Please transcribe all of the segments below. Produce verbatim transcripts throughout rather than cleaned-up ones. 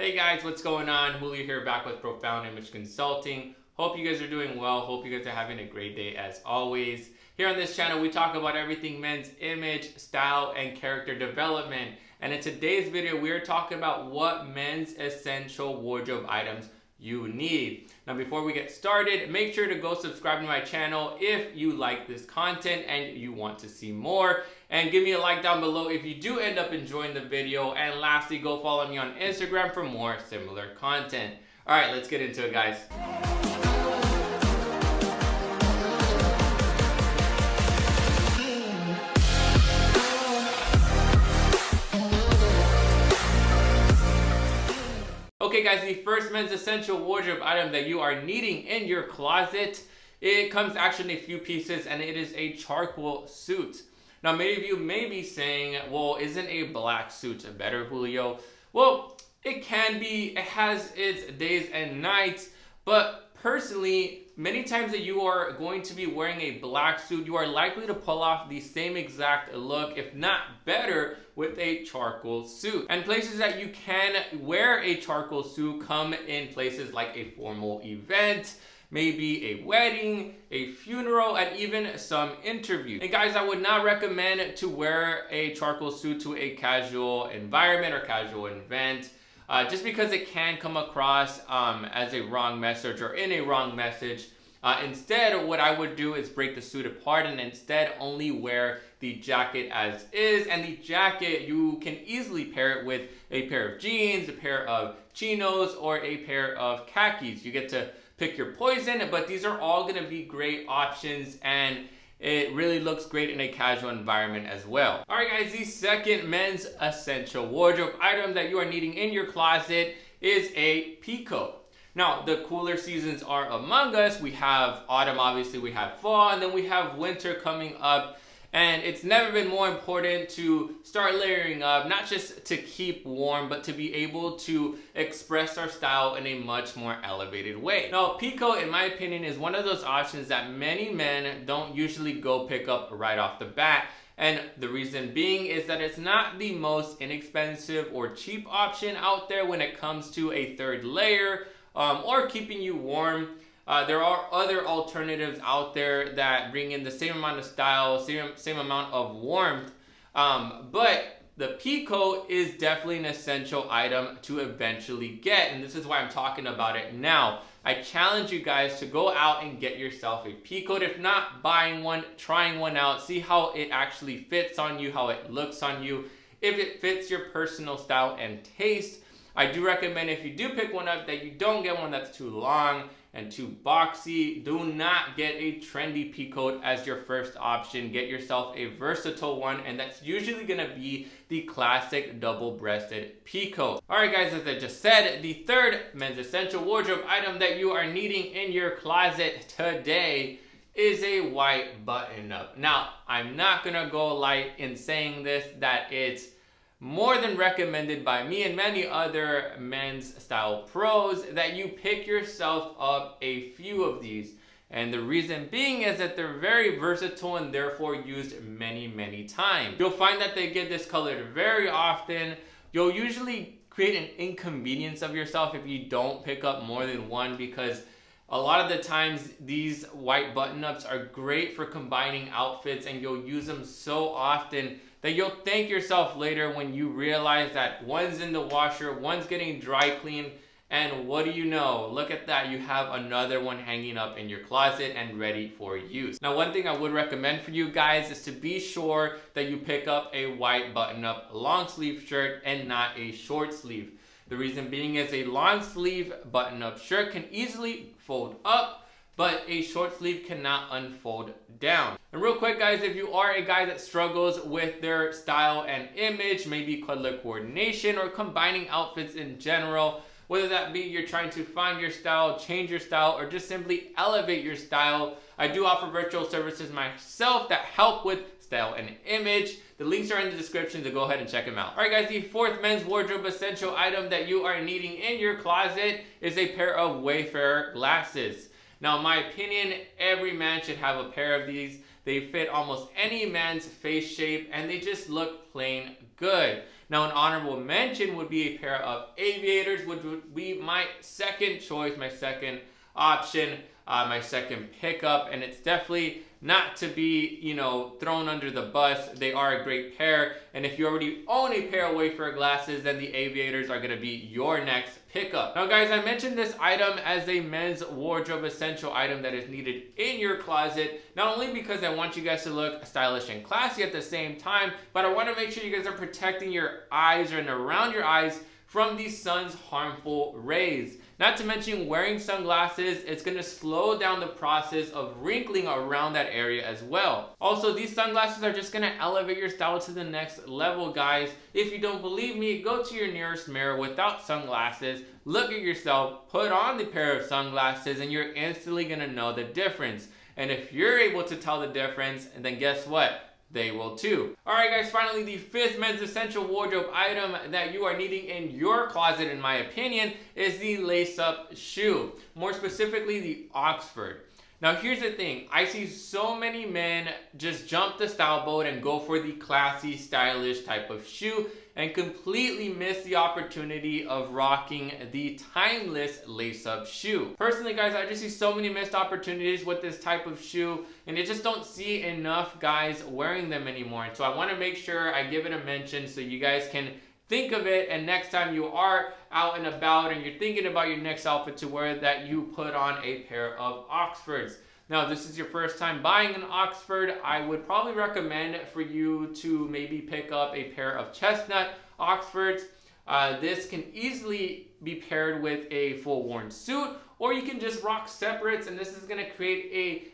Hey guys, what's going on? Julio here, back with Profound Image Consulting. Hope you guys are doing well. Hope you guys are having a great day as always. Here on this channel, we talk about everything men's image, style, and character development. And in today's video, we are talking about what men's essential wardrobe items you need. Now, before we get started, make sure to go subscribe to my channel if you like this content and you want to see more. And give me a like down below if you do end up enjoying the video. And lastly, go follow me on Instagram for more similar content. All right, let's get into it, guys. Okay guys, the first men's essential wardrobe item that you are needing in your closet, it comes actually in a few pieces, and it is a charcoal suit. Now many of you may be saying, well, isn't a black suit better, Julio? Well, it can be, it has its days and nights, but personally, many times that you are going to be wearing a black suit, you are likely to pull off the same exact look, if not better, with a charcoal suit. And places that you can wear a charcoal suit come in places like a formal event, maybe a wedding, a funeral, and even some interview. And guys, I would not recommend to wear a charcoal suit to a casual environment or casual event, uh, just because it can come across um, as a wrong message or in a wrong message. Uh, instead, what I would do is break the suit apart and instead only wear the jacket as is. And the jacket, you can easily pair it with a pair of jeans, a pair of chinos, or a pair of khakis. You get to pick your poison, but these are all gonna be great options, and it really looks great in a casual environment as well. All right guys, the second men's essential wardrobe item that you are needing in your closet is a peacoat. Now, the cooler seasons are among us. We have autumn, obviously, we have fall, and then we have winter coming up. And it's never been more important to start layering up, not just to keep warm, but to be able to express our style in a much more elevated way. Now, peacoat, in my opinion, is one of those options that many men don't usually go pick up right off the bat. And the reason being is that it's not the most inexpensive or cheap option out there when it comes to a third layer um, or keeping you warm. Uh, there are other alternatives out there that bring in the same amount of style, same, same amount of warmth, um, but the peacoat is definitely an essential item to eventually get, and this is why I'm talking about it now. I challenge you guys to go out and get yourself a peacoat. If not buying one, trying one out, see how it actually fits on you, how it looks on you, if it fits your personal style and taste. I do recommend if you do pick one up that you don't get one that's too long and too boxy. Do not get a trendy peacoat as your first option. Get yourself a versatile one, and that's usually gonna be the classic double-breasted peacoat. All right guys, as I just said, the third men's essential wardrobe item that you are needing in your closet today is a white button-up. Now, I'm not gonna go light in saying this, that it's more than recommended by me and many other men's style pros that you pick yourself up a few of these. And the reason being is that they're very versatile and therefore used many, many times. You'll find that they get discolored very often. You'll usually create an inconvenience of yourself if you don't pick up more than one, because a lot of the times these white button-ups are great for combining outfits, and you'll use them so often that you'll thank yourself later when you realize that one's in the washer, one's getting dry cleaned, and what do you know? Look at that, you have another one hanging up in your closet and ready for use. Now, one thing I would recommend for you guys is to be sure that you pick up a white button-up long sleeve shirt and not a short sleeve. The reason being is a long sleeve button-up shirt can easily fold up, but a short sleeve cannot unfold down. And real quick guys, if you are a guy that struggles with their style and image, maybe color coordination or combining outfits in general, whether that be you're trying to find your style, change your style, or just simply elevate your style, I do offer virtual services myself that help with style and image. The links are in the description, so go ahead and check them out. All right guys, the fourth men's wardrobe essential item that you are needing in your closet is a pair of Wayfarer glasses. Now, in my opinion, every man should have a pair of these. They fit almost any man's face shape, and they just look plain good. Now, an honorable mention would be a pair of aviators, which would be my second choice, my second option, uh, my second pickup, and it's definitely not to be, you know, thrown under the bus. They are a great pair, and if you already own a pair of Wayfarer glasses, then the aviators are gonna be your next pickup. Now guys, I mentioned this item as a men's wardrobe essential item that is needed in your closet, not only because I want you guys to look stylish and classy at the same time, but I want to make sure you guys are protecting your eyes and around your eyes from the sun's harmful rays. Not to mention, wearing sunglasses, it's gonna slow down the process of wrinkling around that area as well. Also, these sunglasses are just gonna elevate your style to the next level, guys. If you don't believe me, go to your nearest mirror without sunglasses, look at yourself, put on the pair of sunglasses, and you're instantly gonna know the difference. And if you're able to tell the difference, then guess what? They will too. All right guys, finally, the fifth men's essential wardrobe item that you are needing in your closet, in my opinion, is the lace-up shoe. More specifically, the Oxford. Now here's the thing, I see so many men just jump the style boat and go for the classy, stylish type of shoe and completely miss the opportunity of rocking the timeless lace-up shoe. Personally guys, I just see so many missed opportunities with this type of shoe, and I just don't see enough guys wearing them anymore. And so I wanna make sure I give it a mention so you guys can think of it, and next time you are out and about and you're thinking about your next outfit to wear, that you put on a pair of Oxfords. Now, if this is your first time buying an Oxford, I would probably recommend for you to maybe pick up a pair of chestnut Oxfords. Uh, this can easily be paired with a full-worn suit, or you can just rock separates, and this is gonna create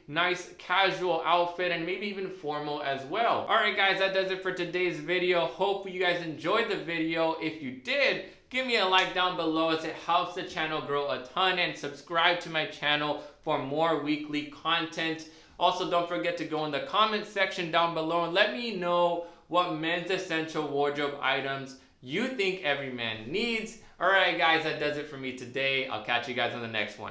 a nice casual outfit and maybe even formal as well. All right guys, that does it for today's video. Hope you guys enjoyed the video. If you did, give me a like down below, as it helps the channel grow a ton, and subscribe to my channel for more weekly content. Also, don't forget to go in the comment section down below and let me know what men's essential wardrobe items you think every man needs. All right guys, that does it for me today. I'll catch you guys on the next one.